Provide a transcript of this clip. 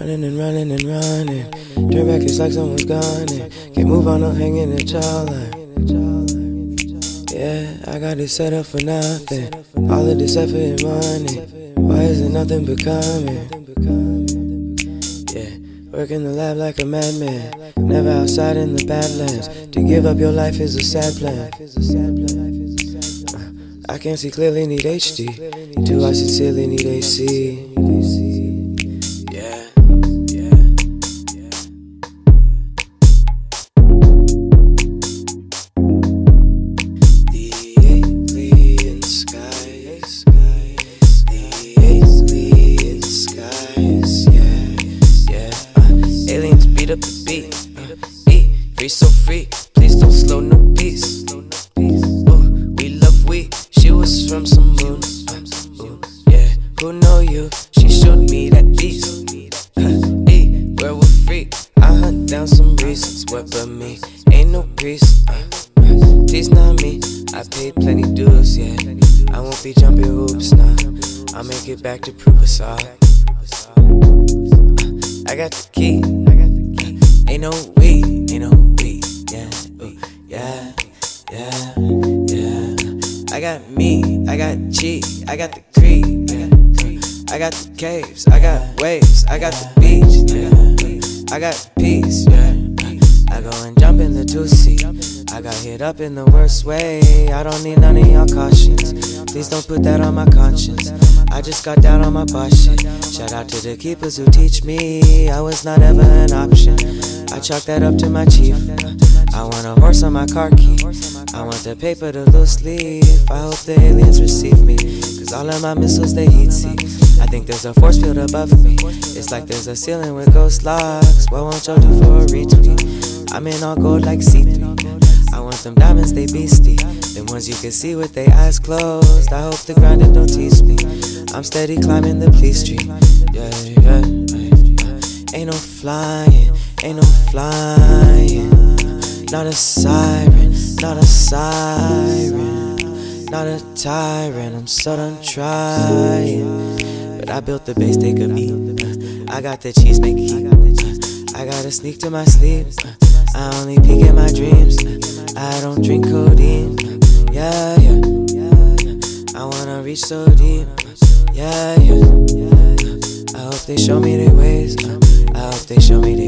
Running and running and running. Turn back, it's like someone's gone it. Can't move on, I'm hanging in the jawline. Yeah, I got it set up for nothing. All of this effort and money, why is it nothing becoming? Yeah, work in the lab like a madman, never outside in the badlands. To give up your life is a sad plan. I can't see clearly, need HD. Do I sincerely need AC? Up the beat, eat, free so free, please don't slow no peace. We love we, she was from some moon, yeah, who know you, she showed me that beast, where we're free, I hunt down some reasons, what but me, ain't no peace, please not me, I paid plenty dues, yeah, I won't be jumping hoops, nah, I'll make it back to prove us all, I got the key. Ain't no we, yeah, ooh, yeah, yeah, yeah. I got me, I got G, I got the creed, yeah. I got the caves, I got waves, I got the beach, yeah. I got peace, yeah. I go and jump in the two-seat, I got hit up in the worst way. I don't need none of y'all cautions, please don't put that on my conscience. I just got down on my boss shit. Shout out to the keepers who teach me I was not ever an option. I chalk that up to my chief. I want a horse on my car key. I want the paper to loose leaf. I hope the aliens receive me, cause all of my missiles they heat seek. I think there's a force field above me. It's like there's a ceiling with ghost locks. What won't y'all do for a retweet? I'm in all gold like C3. I want them diamonds, they beastie. Them ones you can see with their eyes closed. I hope the grindin' don't tease me. I'm steady climbing the police tree. Yeah, yeah, yeah. Ain't no flying, ain't no flying. Not a siren, not a siren. Not a tyrant, I'm so done trying. But I built the base they could eat. I got the cheese they keep. I gotta sneak to my sleep. I only peek at my dreams. I don't drink codeine. Yeah, yeah. I wanna reach so deep. Yeah, yeah, I hope they show me their ways. I hope they show me their